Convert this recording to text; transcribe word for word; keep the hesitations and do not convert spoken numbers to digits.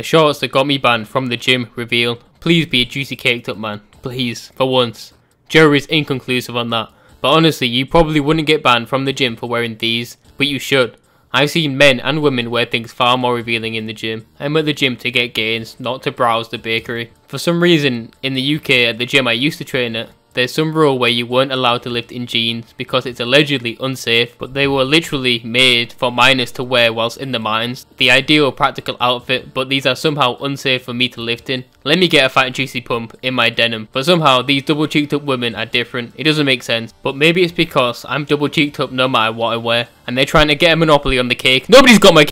The shorts that got me banned from the gym reveal. Please be a juicy caked up man. Please, for once. Jury's inconclusive on that. But honestly, you probably wouldn't get banned from the gym for wearing these, but you should. I've seen men and women wear things far more revealing in the gym. I'm at the gym to get gains, not to browse the bakery. For some reason, in the U K at the gym I used to train at, there's some rule where you weren't allowed to lift in jeans because it's allegedly unsafe, but they were literally made for miners to wear whilst in the mines. The ideal practical outfit, but these are somehow unsafe for me to lift in. Let me get a fat and juicy pump in my denim, but somehow these double cheeked up women are different. It doesn't make sense, but maybe it's because I'm double cheeked up no matter what I wear, and they're trying to get a monopoly on the cake. Nobody's got my cake!